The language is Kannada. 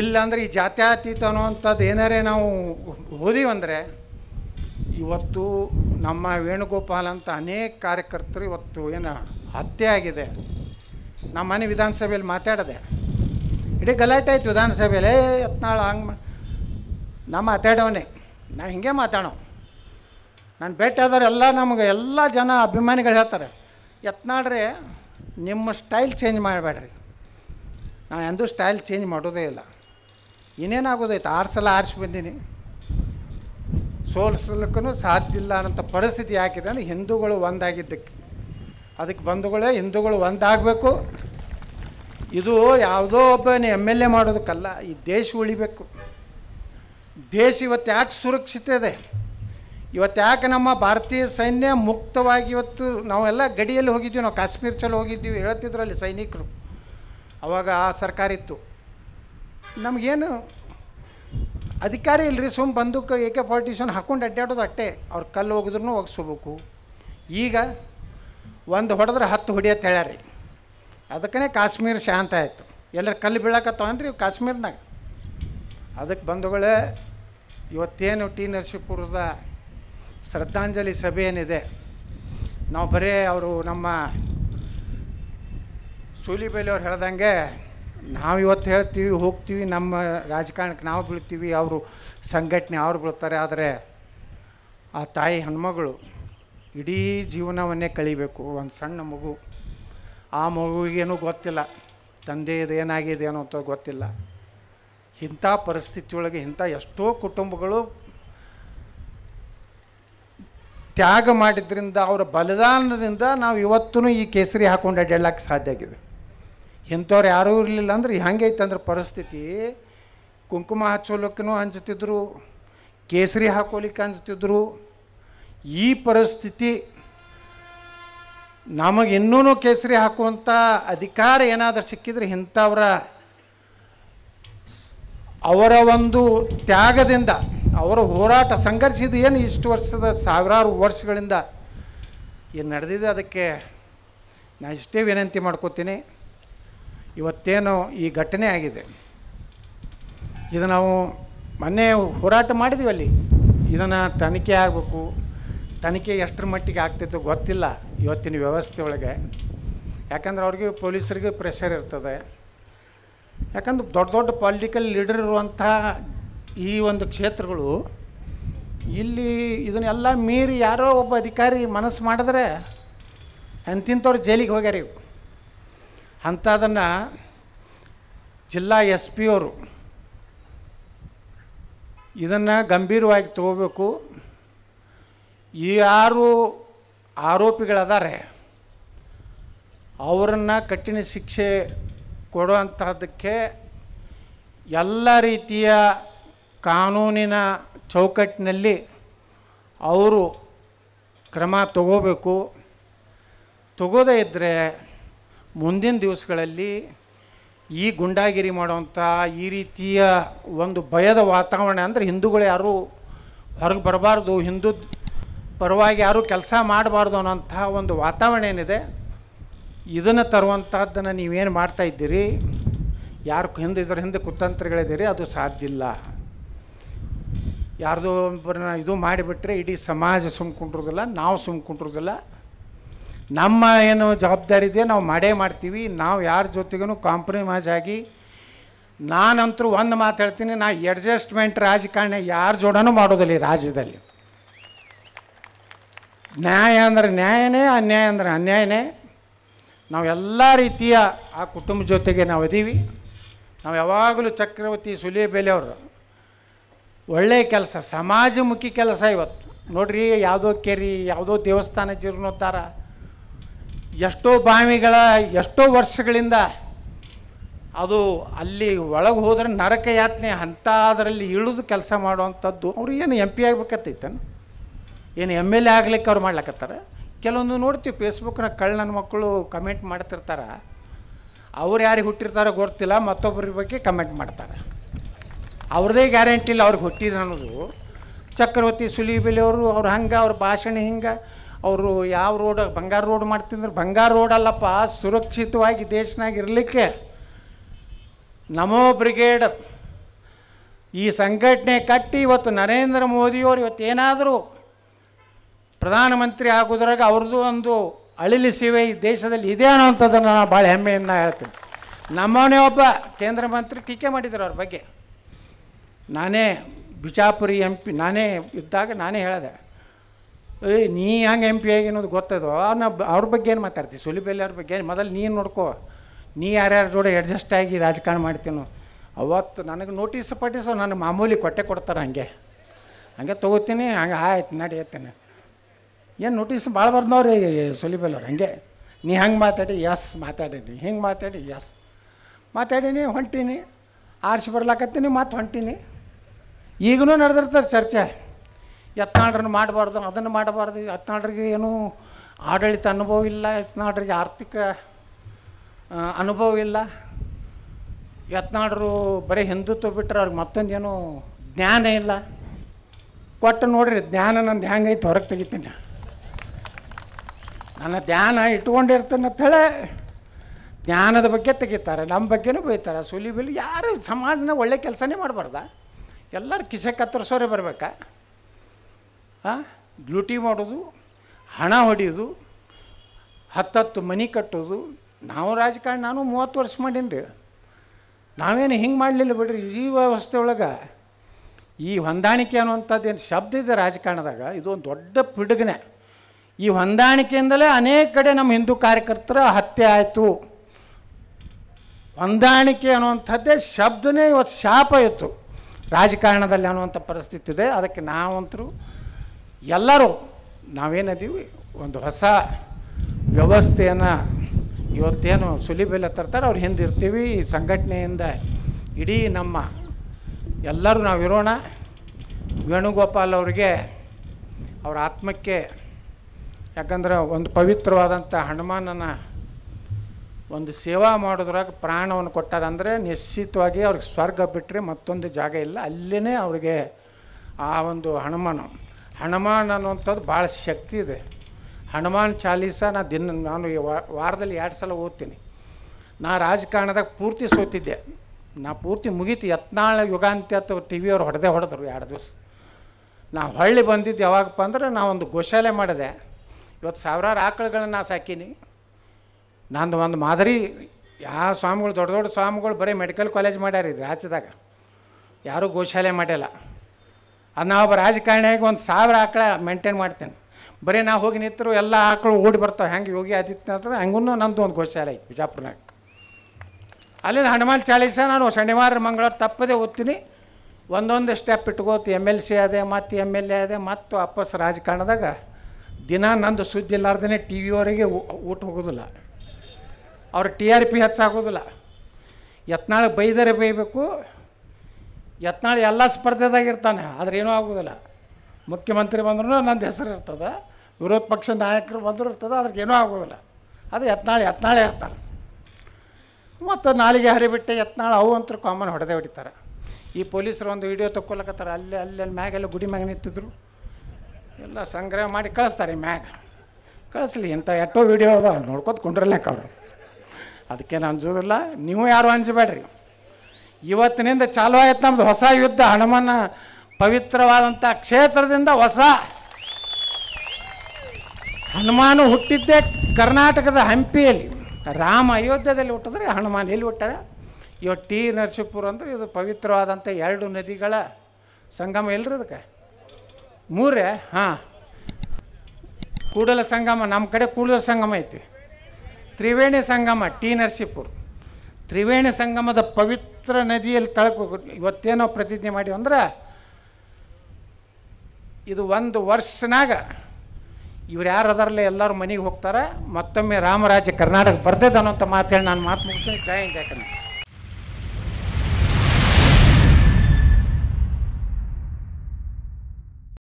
इल्लांद्रे ई जात्यातीत ಅನ್ನುವಂತದ್ದು ಏನಾರೆ ನಾವು ಓದಿವಂದ್ರೆ ಇವತ್ತು ನಮ್ಮ ವೇಣುಗೋಪಾಲ್ ಅಂತ ಅನೇಕ ಕಾರ್ಯಕರ್ತರು ಇವತ್ತು ಏನು ಹತ್ಯೆ ಆಗಿದೆ. ನಮ್ಮ ಮನೆ ವಿಧಾನಸಭೆಯಲ್ಲಿ ಮಾತಾಡಿದೆ, ಇಡೀ ಗಲಾಟೆ ಆಯಿತು ವಿಧಾನಸಭೆಯಲ್ಲಿ. ಯತ್ನಾಳ್ ಹಂಗೆ ನಮ್ಮ ಮಾತಾಡೋನೆ, ನಾ ಹಿಂಗೆ ಮಾತಾಡೋ, ನಾನು ಭೇಟಿ ಆದವರೆಲ್ಲ ನಮಗೆ ಎಲ್ಲ ಜನ ಅಭಿಮಾನಿಗಳು ಹೇಳ್ತಾರೆ, ಯತ್ನಾಳ್ರೆ ನಿಮ್ಮ ಸ್ಟೈಲ್ ಚೇಂಜ್ ಮಾಡಬೇಡ್ರಿ. ನಾನು ಎಂದೂ ಸ್ಟೈಲ್ ಚೇಂಜ್ ಮಾಡೋದೇ ಇಲ್ಲ. ಇನ್ನೇನಾಗೋದೈತೆ, 6 ಸಲ ಆರಿಸಿ ಬಂದೀನಿ, ಸೋಲಿಸಲಿಕ್ಕೂ ಸಾಧ್ಯ ಇಲ್ಲ ಅನ್ನೋಂಥ ಪರಿಸ್ಥಿತಿ ಯಾಕಿದೆ ಅಂದರೆ ಹಿಂದೂಗಳು ಒಂದಾಗಿದ್ದಕ್ಕೆ. ಅದಕ್ಕೆ ಬಂಧುಗಳೇ, ಹಿಂದೂಗಳು ಒಂದಾಗಬೇಕು. ಇದು ಯಾವುದೋ ಒಬ್ಬನೇ MLA ಮಾಡೋದಕ್ಕಲ್ಲ, ಈ ದೇಶ ಉಳಿಬೇಕು. ದೇಶ ಇವತ್ತು ಯಾಕೆ ಸುರಕ್ಷಿತ ಇದೆ, ಇವತ್ತು ಯಾಕೆ ನಮ್ಮ ಭಾರತೀಯ ಸೈನ್ಯ ಮುಕ್ತವಾಗಿ, ಇವತ್ತು ನಾವೆಲ್ಲ ಗಡಿಯಲ್ಲಿ ಹೋಗಿದ್ದೀವಿ, ನಾವು ಕಾಶ್ಮೀರ ಚಲೋ ಹೋಗಿದ್ದೀವಿ, ಹೇಳ್ತಿದ್ರು ಅಲ್ಲಿ ಸೈನಿಕರು, ಅವಾಗ ಆ ಸರ್ಕಾರ ಇತ್ತು. ನಮಗೇನು ಅಧಿಕಾರ ಇಲ್ಲರಿ, ಸುಮ್ಮ ಬಂದೂಕು AK-47 ಹಾಕ್ಕೊಂಡು ಅಡ್ಡಾಡೋದು ಅಟ್ಟೆ. ಅವ್ರು ಕಲ್ಲು ಹೋಗಿದ್ರು ಒಗ್ಸೋಬೇಕು. ಈಗ 1 ಹೊಡೆದ್ರೆ 10 ಹೊಡಿಯತ್ತ ಹೇಳ್ಯಾರಿ, ಅದಕ್ಕೇ ಕಾಶ್ಮೀರ ಶಾಂತ ಆಯಿತು. ಎಲ್ಲರೂ ಕಲ್ಲು ಬೀಳಕತ್ತವನ್ರಿ ಕಾಶ್ಮೀರ್ನಾಗ. ಅದಕ್ಕೆ ಬಂಧುಗಳೇ, ಇವತ್ತೇನು ನರಸಿಪುರದ ಶ್ರದ್ಧಾಂಜಲಿ ಸಭೆ ಏನಿದೆ, ನಾವು ಬರೀ ಅವರು ನಮ್ಮ ಸೂಲಿಬೈಲಿ ಅವ್ರು ಹೇಳ್ದಂಗೆ ನಾವು ಇವತ್ತು ಹೇಳ್ತೀವಿ ಹೋಗ್ತೀವಿ, ನಮ್ಮ ರಾಜಕಾರಣಕ್ಕೆ ನಾವು ಬೀಳ್ತೀವಿ, ಅವರು ಸಂಘಟನೆ ಅವ್ರು ಬೀಳ್ತಾರೆ. ಆದರೆ ಆ ತಾಯಿ ಹೆಣ್ಮಗಳು ಇಡೀ ಜೀವನವನ್ನೇ ಕಳಿಬೇಕು. ಒಂದು ಸಣ್ಣ ಮಗು, ಆ ಮಗುವಿಗೇನೂ ಗೊತ್ತಿಲ್ಲ, ತಂದೆಯದು ಏನಾಗಿದೆ ಅನ್ನೋ ಅಂತ ಗೊತ್ತಿಲ್ಲ. ಇಂಥ ಪರಿಸ್ಥಿತಿಯೊಳಗೆ ಇಂಥ ಎಷ್ಟೋ ಕುಟುಂಬಗಳು ತ್ಯಾಗ ಮಾಡಿದ್ರಿಂದ, ಅವರ ಬಲಿದಾನದಿಂದ ನಾವು ಇವತ್ತೂ ಈ ಕೇಸರಿ ಹಾಕೊಂಡು ಅಡ್ಡಾಡಕ್ಕೆ ಸಾಧ್ಯ ಆಗಿದೆ. ಇಂಥವ್ರು ಯಾರೂ ಇರಲಿಲ್ಲ ಅಂದ್ರೆ ಹೆಂಗೈತೆ ಅಂದ್ರೆ ಪರಿಸ್ಥಿತಿ. ಕುಂಕುಮ ಹಚ್ಚೋಲಿಕ್ಕೂ ಅಂಜುತ್ತಿದ್ದರು, ಕೇಸರಿ ಹಾಕೋಲಿಕ್ಕೆ ಅಂಜುತ್ತಿದ್ದರು. ಈ ಪರಿಸ್ಥಿತಿ ನಮಗೆ ಇನ್ನೂ ಕೇಸರಿ ಹಾಕುವಂಥ ಅಧಿಕಾರ ಏನಾದರೂ ಸಿಕ್ಕಿದ್ರೆ ಇಂಥವ್ರ ಅವರ ಒಂದು ತ್ಯಾಗದಿಂದ, ಅವರ ಹೋರಾಟ ಸಂಘರ್ಷ, ಇದು ಏನು ಇಷ್ಟು ವರ್ಷದ ಸಾವಿರಾರು ವರ್ಷಗಳಿಂದ ಏನು ನಡೆದಿದೆ, ಅದಕ್ಕೆ ನಾನು ಇಷ್ಟೇ ವಿನಂತಿ ಮಾಡ್ಕೋತೀನಿ. ಇವತ್ತೇನು ಈ ಘಟನೆ ಆಗಿದೆ, ಇದು ನಾವು ಮೊನ್ನೆ ಹೋರಾಟ ಮಾಡಿದ್ವಿ ಅಲ್ಲಿ, ಇದನ್ನು ತನಿಖೆ ಆಗಬೇಕು. ತನಿಖೆ ಎಷ್ಟರ ಮಟ್ಟಿಗೆ ಆಗ್ತಿತ್ತು ಗೊತ್ತಿಲ್ಲ ಇವತ್ತಿನ ವ್ಯವಸ್ಥೆ ಒಳಗೆ. ಯಾಕಂದ್ರೆ ಅವ್ರಿಗೆ ಪೊಲೀಸರಿಗೆ ಪ್ರೆಷರ್ ಇರ್ತದೆ, ಯಾಕಂದ್ರೆ ದೊಡ್ಡ ದೊಡ್ಡ ಪೊಲಿಟಿಕಲ್ ಲೀಡರ್ ಇರುವಂಥ ಈ ಒಂದು ಕ್ಷೇತ್ರಗಳು ಇಲ್ಲಿ ಇದನ್ನೆಲ್ಲ ಮೀರಿ ಯಾರೋ ಒಬ್ಬ ಅಧಿಕಾರಿ ಮನಸ್ಸು ಮಾಡಿದ್ರೆ ಅಂತಿಂಥವ್ರು ಜೈಲಿಗೆ ಹೋಗ್ಯಾರ ಇವು. ಅಂಥದನ್ನು ಜಿಲ್ಲಾ SP ಅವರು ಇದನ್ನು ಗಂಭೀರವಾಗಿ ತಗೋಬೇಕು. ಯಾರು ಆರೋಪಿಗಳಾದರೆ ಅವರನ್ನು ಕಠಿಣ ಶಿಕ್ಷೆ ಕೊಡುವಂತಹದಕ್ಕೆ ಎಲ್ಲ ರೀತಿಯ ಕಾನೂನಿನ ಚೌಕಟ್ಟಿನಲ್ಲಿ ಅವರು ಕ್ರಮ ತಗೋಬೇಕು. ತಗೋದೇ ಇದ್ದರೆ ಮುಂದಿನ ದಿವಸಗಳಲ್ಲಿ ಈ ಗುಂಡಾಗಿರಿ ಮಾಡುವಂಥ ಈ ರೀತಿಯ ಒಂದು ಭಯದ ವಾತಾವರಣ, ಅಂದರೆ ಹಿಂದೂಗಳು ಯಾರೂ ಹೊರಗೆ ಬರಬಾರ್ದು, ಹಿಂದೂ ಪರವಾಗಿ ಯಾರೂ ಕೆಲಸ ಮಾಡಬಾರ್ದು ಅನ್ನೋಂಥ ಒಂದು ವಾತಾವರಣ ಏನಿದೆ, ಇದನ್ನು ತರುವಂತಹದ್ದನ್ನು ನೀವೇನು ಮಾಡ್ತಾಯಿದ್ದೀರಿ, ಯಾರು ಹಿಂದೆ ಇದರ ಹಿಂದೆ ಕುತಂತ್ರಗಳಿದ್ದೀರಿ, ಅದು ಸಾಧ್ಯ ಇಲ್ಲ. ಯಾರ್ದೋ ಒಬ್ಬರನ್ನ ಇದು ಮಾಡಿಬಿಟ್ರೆ ಇಡೀ ಸಮಾಜ ಸುಮ್ಕೊಂಡಿರೋದಿಲ್ಲ, ನಾವು ಸುಮ್ಕೊಂಡಿರೋದಿಲ್ಲ. ನಮ್ಮ ಏನು ಜವಾಬ್ದಾರಿ ಇದೆ ನಾವು ಮಾಡೇ ಮಾಡ್ತೀವಿ. ನಾವು ಯಾರ ಜೊತೆಗೂ ಕಾಂಪ್ರಮೈಸ್ ಆಗಿ, ನಾನಂತರೂ ಒಂದು ಮಾತು ಹೇಳ್ತೀನಿ, ನಾ ಅಡ್ಜಸ್ಟ್ಮೆಂಟ್ ರಾಜಕಾರಣ ಯಾರ ಜೋಡನೂ ಮಾಡೋದಿಲ್ಲ ಈ ರಾಜ್ಯದಲ್ಲಿ. ನ್ಯಾಯ ಅಂದರೆ ನ್ಯಾಯನೇ, ಅನ್ಯಾಯ ಅಂದರೆ ಅನ್ಯಾಯನೇ. ನಾವೆಲ್ಲ ರೀತಿಯ ಆ ಕುಟುಂಬ ಜೊತೆಗೆ ನಾವು ಇದೀವಿ. ನಾವು ಯಾವಾಗಲೂ ಚಕ್ರವರ್ತಿ ಸುಲಿಬೇಲೆ ಅವರು ಒಳ್ಳೆಯ ಕೆಲಸ, ಸಮಾಜಮುಖಿ ಕೆಲಸ. ಇವತ್ತು ನೋಡಿರಿ, ಯಾವುದೋ ಕೆರೆ, ಯಾವುದೋ ದೇವಸ್ಥಾನ ಜೀರ್ಣೋದ್ಧಾರ, ಎಷ್ಟೋ ಬಾವಿಗಳ ಎಷ್ಟೋ ವರ್ಷಗಳಿಂದ ಅದು ಅಲ್ಲಿ ಒಳಗೆ ಹೋದ್ರೆ ನರಕ ಯಾತನೆ, ಅಂಥ ಅದರಲ್ಲಿ ಇಳಿದು ಕೆಲಸ ಮಾಡುವಂಥದ್ದು. ಅವ್ರು ಏನು MP ಆಗಬೇಕತ್ತೈತೇನು, ಏನು MLA ಆಗ್ಲಿಕ್ಕೆ ಅವ್ರು ಮಾಡ್ಲಕತ್ತಾರೆ. ಕೆಲವೊಂದು ನೋಡ್ತೀವಿ ಫೇಸ್ಬುಕ್ನಾಗ ಕಳ್ಳ ನನ್ನ ಮಕ್ಕಳು ಕಮೆಂಟ್ ಮಾಡ್ತಿರ್ತಾರೆ, ಅವ್ರು ಯಾರಿಗೆ ಹುಟ್ಟಿರ್ತಾರೋ ಗೊತ್ತಿಲ್ಲ, ಮತ್ತೊಬ್ಬರ ಬಗ್ಗೆ ಕಮೆಂಟ್ ಮಾಡ್ತಾರೆ. ಅವ್ರದ್ದೇ ಗ್ಯಾರಂಟಿ ಇಲ್ಲ ಅವ್ರಿಗೆ ಹುಟ್ಟಿದ್ರು ಅನ್ನೋದು. ಚಕ್ರವರ್ತಿ ಸುಲಿಬೇಲೆ ಅವರು, ಅವ್ರು ಹಂಗೆ, ಅವ್ರ ಭಾಷಣ ಹಿಂಗೆ, ಅವರು ಯಾವ ರೋಡ್ ಬಂಗಾರ ರೋಡ್ ಮಾಡ್ತಿದ್ರು. ಬಂಗಾರ ರೋಡಲ್ಲಪ್ಪ, ಸುರಕ್ಷಿತವಾಗಿ ದೇಶನಾಗ ಇರಲಿಕ್ಕೆ ನಮೋ ಬ್ರಿಗೇಡ್ ಈ ಸಂಘಟನೆ ಕಟ್ಟಿ ಇವತ್ತು ನರೇಂದ್ರ ಮೋದಿ ಅವರು ಇವತ್ತೇನಾದರೂ ಪ್ರಧಾನಮಂತ್ರಿ ಆಗೋದರಾಗ ಅವರದು ಒಂದು ಅಳಿಲಿ ಸೇವೆ ಈ ದೇಶದಲ್ಲಿ ಇದೆ ಅನ್ನೋಂತದನ್ನ ನಾನು ಬಹಳ ಹೆಮ್ಮೆಯಿಂದ ಹೇಳ್ತೀನಿ. ನಮ್ಮನೇ ಒಬ್ಬ ಕೇಂದ್ರ ಮಂತ್ರಿ ಟೀಕೆ ಮಾಡಿದ್ರು ಅವರ ಬಗ್ಗೆ. ನಾನೇ ಬಿಜಾಪುರಿ ಎಂ ಪಿ ನಾನೇ ಇದ್ದಾಗ ನಾನೇ ಹೇಳಿದೆ, ಏ ನೀ ಹಂಗೆ ಎಂ ಪಿ ಆಗಿ ಅನ್ನೋದು ಗೊತ್ತದೋ ಅವ್ರ ಬಗ್ಗೆ ಏನು ಮಾತಾಡ್ತೀವಿ, ಸುಲಿಬೆಲ್ಲಿ ಅವ್ರ ಬಗ್ಗೆ ಮೊದಲು ನೀನು ನೋಡ್ಕೋ, ನೀ ಯಾರ್ಯಾರ ಜೋಡಿ ಅಡ್ಜಸ್ಟ್ ಆಗಿ ರಾಜಕಾರಣ ಮಾಡ್ತೀನೋ. ಅವತ್ತು ನನಗೆ ನೋಟಿಸ್ ಪಟ್ಟಿಸು ನನಗೆ ಮಾಮೂಲಿ ಕೊಟ್ಟೆ ಕೊಡ್ತಾರೆ, ಹಂಗೆ ಹಂಗೆ ತೊಗೋತೀನಿ, ಹಂಗೆ ಆಯ್ತು ನಡೀತೀನಿ. ಏನು ನೋಟಿಸ್ ಭಾಳ ಬರ್ದವ್ರಿ ಸುಲಿಬೆಲ್ಲವ್ರು, ಹಂಗೆ ನೀ ಹಂಗೆ ಮಾತಾಡಿ ಎಸ್ ಮಾತಾಡೀನಿ, ಹಿಂಗೆ ಮಾತಾಡಿ ಎಸ್ ಮಾತಾಡೀನಿ, ಹೊಂಟೀನಿ ಆರಿಸಿ ಬರ್ಲಾಕತ್ತೀನಿ ಮತ್ತು ಹೊಂಟೀನಿ. ಈಗೂ ನಡೆದಿರ್ತಾರೆ ಚರ್ಚೆ, ಯತ್ನಾಳ್ರನ್ನು ಮಾಡಬಾರ್ದು ಅದನ್ನು ಮಾಡಬಾರ್ದು, ಯತ್ನಾಳ್ರಿಗೆ ಏನೂ ಆಡಳಿತ ಅನುಭವ ಇಲ್ಲ, ಯತ್ನಾಳ್ರಿಗೆ ಆರ್ಥಿಕ ಅನುಭವ ಇಲ್ಲ, ಯತ್ನಾಳ್ರು ಬರೀ ಹಿಂದುತ್ವ ಬಿಟ್ಟರೆ ಅವ್ರಿಗೆ ಮತ್ತೊಂದೇನು ಜ್ಞಾನ ಇಲ್ಲ. ಕೊಟ್ಟು ನೋಡಿರಿ ಜ್ಞಾನ ನಂದು ಹೆಂಗೈತೆ ಹೊರಗೆ ತೆಗಿತೀನಿ, ನನ್ನ ಧ್ಯಾನ ಇಟ್ಕೊಂಡಿರ್ತೇನೆ ಅಂತೇಳಿ ಜ್ಞಾನದ ಬಗ್ಗೆ ತೆಗಿತಾರೆ, ನಮ್ಮ ಬಗ್ಗೆನೂ ಬೈತಾರೆ. ಸುಲಿಬಿಲಿ ಯಾರು ಸಮಾಜನ ಒಳ್ಳೆ ಕೆಲಸನೇ ಮಾಡಬಾರ್ದ, ಎಲ್ಲರೂ ಕಿಸೆ ಕತ್ತರಿಸೋರೆ ಬರಬೇಕಾ? ಲೂಟಿ ಮಾಡೋದು, ಹಣ ಹೊಡೆಯೋದು, ಹತ್ತತ್ತು ಮನೆ ಕಟ್ಟೋದು. ನಾವು ರಾಜಕಾರಣ ನಾನು 30 ವರ್ಷ ಮಾಡೀನಿ, ನಾವೇನು ಹಿಂಗೆ ಮಾಡಲಿಲ್ಲ ಬಿಡ್ರಿ. ಈ ವ್ಯವಸ್ಥೆ ಒಳಗೆ ಈ ಹೊಂದಾಣಿಕೆ ಅನ್ನುವಂಥದ್ದೇನು ಶಬ್ದ ಇದೆ ರಾಜಕಾರಣದಾಗ, ಇದೊಂದು ದೊಡ್ಡ ಪಿಡುಗನೆ. ಈ ಹೊಂದಾಣಿಕೆಯಿಂದಲೇ ಅನೇಕ ಕಡೆ ನಮ್ಮ ಹಿಂದೂ ಕಾರ್ಯಕರ್ತರ ಹತ್ಯೆ ಆಯಿತು. ಹೊಂದಾಣಿಕೆ ಅನ್ನುವಂಥದ್ದೇ ಶಬ್ದನೇ ಇವತ್ತು ಶಾಪ ಇತ್ತು ರಾಜಕಾರಣದಲ್ಲಿ ಅನ್ನುವಂಥ ಪರಿಸ್ಥಿತಿ ಇದೆ. ಅದಕ್ಕೆ ನಾವಂತರೂ ಎಲ್ಲರೂ ನಾವೇನದೀವಿ ಒಂದು ಹೊಸ ವ್ಯವಸ್ಥೆಯನ್ನು ಇವತ್ತೇನು ಸುಲಿಬೆಲ್ಲ ತರ್ತಾರೆ ಅವ್ರು ಹಿಂದಿರ್ತೀವಿ. ಈ ಸಂಘಟನೆಯಿಂದ ಇಡೀ ನಮ್ಮ ಎಲ್ಲರೂ ನಾವಿರೋಣ. ವೇಣುಗೋಪಾಲ್ ಅವರಿಗೆ ಅವ್ರ ಆತ್ಮಕ್ಕೆ, ಯಾಕಂದ್ರೆ ಒಂದು ಪವಿತ್ರವಾದಂಥ ಹನುಮಾನನ ಒಂದು ಸೇವಾ ಮಾಡೋದ್ರಾಗ ಪ್ರಾಣವನ್ನು ಕೊಟ್ಟಾರಂದರೆ ನಿಶ್ಚಿತವಾಗಿ ಅವ್ರಿಗೆ ಸ್ವರ್ಗ ಬಿಟ್ಟರೆ ಮತ್ತೊಂದು ಜಾಗ ಇಲ್ಲ. ಅಲ್ಲೇ ಅವ್ರಿಗೆ ಆ ಒಂದು ಹನುಮಾನ್ ಅನ್ನುವಂಥದ್ದು ಭಾಳ ಶಕ್ತಿ ಇದೆ. ಹನುಮಾನ್ ಚಾಲೀಸ ನಾನು ವಾರದಲ್ಲಿ 2 ಸಲ ಓದ್ತೀನಿ. ನಾ ರಾಜಕಾರಣದಾಗ ಪೂರ್ತಿ ಸೋತಿದ್ದೆ, ನಾ ಪೂರ್ತಿ ಮುಗೀತು. ಯತ್ನಾಳ ಯುಗಾಂತ್ಯ ಅಥವಾ ಟಿ ವಿಯವ್ರು ಹೊಡೆದ್ರು 2 ದಿವಸ. ನಾ ಹೊಳ್ಳಿ ಬಂದಿದ್ದು ಯಾವಾಗಪ್ಪ ಅಂದ್ರೆ, ನಾ ಒಂದು ಗೋಶಾಲೆ ಮಾಡಿದೆ, ಇವತ್ತು ಸಾವಿರಾರು ಆಕಳುಗಳನ್ನ ನಾ ಸಾಕೀನಿ. ನಾನು ಒಂದು ಮಾದರಿ ಯಾವ ಸ್ವಾಮಿಗಳು ದೊಡ್ಡ ಸ್ವಾಮಿಗಳು ಬರೀ ಮೆಡಿಕಲ್ ಕಾಲೇಜ್ ಮಾಡ್ಯಾರ ಇದು ರಾಜ್ಯದಾಗ, ಯಾರೂ ಗೋಶಾಲೆ ಮಾಡ್ಯಲ್ಲ. ಅದು ನಾವು ರಾಜಕಾರಣಿಯಾಗಿ 1,000 ಆಕಳ ಮೇಂಟೈನ್ ಮಾಡ್ತೇನೆ. ಬರೀ ನಾವು ಹೋಗಿ ನಿಂತರು ಎಲ್ಲ ಆಕಳು ಓಡಿ ಬರ್ತಾವೆ, ಹೆಂಗೆ ಯೋಗಿ ಆದಿತ್ಯನಾಥ್ ಹಂಗೂ ನಮ್ಮದು ಒಂದು ಗೋಶಾಲೆ ಐತೆ ಬಿಜಾಪುರ್ನಾಗ. ಅಲ್ಲಿಂದ ಹನುಮಾನ್ ಚಾಲೀಸ ನಾನು ಶನಿವಾರ ಮಂಗಳವಾರ ತಪ್ಪದೇ ಓದ್ತೀನಿ, ಒಂದೊಂದು ಸ್ಟೆಪ್ ಇಟ್ಕೋತಿ. MLC ಅದೇ, ಮತ್ತು MLA ಅದೇ, ಮತ್ತು ವಾಪಸ್ ರಾಜಕಾರಣದಾಗ ದಿನ ನಂದು ಸುದ್ದಿ ಇಲ್ಲಾರ್ದೇ ಟಿ ವಿಯವರಿಗೆ ಊಟ ಹೋಗೋದಿಲ್ಲ, ಅವ್ರ TRP ಹೆಚ್ಚಾಗೋದಿಲ್ಲ. ಯತ್ನಾಳು ಬೈದರೆ ಬೈಬೇಕು, ಯತ್ನಾಳು ಎಲ್ಲ ಸ್ಪರ್ಧೆದಾಗ ಇರ್ತಾನೆ, ಆದರೆ ಏನೂ ಆಗೋದಿಲ್ಲ. ಮುಖ್ಯಮಂತ್ರಿ ಬಂದ್ರೂ ನಂದು ಹೆಸರು ಇರ್ತದೆ, ವಿರೋಧ ಪಕ್ಷ ನಾಯಕರು ಬಂದರೂ ಇರ್ತದೆ, ಅದ್ರಿಗೆ ಏನೂ ಆಗೋದಿಲ್ಲ. ಅದು ಯತ್ನಾಳೇ ಇರ್ತಾನೆ. ಮತ್ತು ನಾಲಿಗೆ ಹರಿಬಿಟ್ಟೆ ಯತ್ನಾಳು ಅವು ಅಂತೂ ಕಾಮನ್ ಹೊಡೆದೇ ಹೊಡಿತಾರೆ. ಈ ಪೊಲೀಸರು ಒಂದು ವಿಡಿಯೋ ತಕ್ಕೊಳಕತ್ತಾರೆ, ಅಲ್ಲಿ ಮ್ಯಾಗೆಲ್ಲ ಗುಡಿ ಮ್ಯಾಗ ನಿಂತಿದ್ರು, ಎಲ್ಲ ಸಂಗ್ರಹ ಮಾಡಿ ಕಳಿಸ್ತಾರೆ. ಮ್ಯಾಗ ಕಳಿಸ್ಲಿ, ಇಂಥ ಎಷ್ಟೋ ವೀಡಿಯೋ ಅದ ನೋಡ್ಕೊತ ಕುಂಡ್ರಲ್ಯಾಕ ಅವರು. ಅದಕ್ಕೇನು ಅಂಜೋದಿಲ್ಲ, ನೀವು ಯಾರು ಅಂಜಬೇಡ್ರಿ. ಇವತ್ತಿನಿಂದ ಚಾಲು ಆಯ್ತು ನಮ್ಮದು ಹೊಸ ಯುದ್ಧ. ಹನುಮಾನ ಪವಿತ್ರವಾದಂಥ ಕ್ಷೇತ್ರದಿಂದ ಹೊಸ ಹನುಮಾನು ಹುಟ್ಟಿದ್ದೇ ಕರ್ನಾಟಕದ ಹಂಪಿಯಲ್ಲಿ. ರಾಮ ಅಯೋಧ್ಯದಲ್ಲಿ ಹುಟ್ಟಿದ್ರೆ ಹನುಮಾನ್ ಎಲ್ಲಿ ಹುಟ್ಟಾರೆ? ಇವತ್ತು ನರಸಿಪುರ್ ಅಂದರೆ ಇದು ಪವಿತ್ರವಾದಂಥ 2 ನದಿಗಳ ಸಂಗಮ ಎಲ್ರಿ, ಅದಕ್ಕೆ 3, ಹಾಂ, ಕೂಡಲ ಸಂಗಮ. ನಮ್ಮ ಕಡೆ ಕೂಡಲ ಸಂಗಮ ಐತಿ, ತ್ರಿವೇಣಿ ಸಂಗಮ ನರಸಿಪುರ್. ತ್ರಿವೇಣಿ ಸಂಗಮದ ಪವಿತ್ರ ನದಿಯಲ್ಲಿ ತಳ್ಕೊ ಇವತ್ತೇನೋ ಪ್ರತಿಜ್ಞೆ ಮಾಡಿವಂದ್ರೆ, ಇದು 1 ವರ್ಷನಾಗ ಇವ್ರು ಯಾರು ಅದರಲ್ಲೇ ಎಲ್ಲರೂ ಮನೆಗೆ ಹೋಗ್ತಾರೆ. ಮತ್ತೊಮ್ಮೆ ರಾಮರಾಜ್ಯ ಕರ್ನಾಟಕ ಬರ್ತದೆ ಅನ್ನೋಂಥ ಮಾತೇಳಿ ನಾನು ಮಾತು ಮುಗಿಸ್ತೇನೆ. ಜಯ ಹಿಂದ್.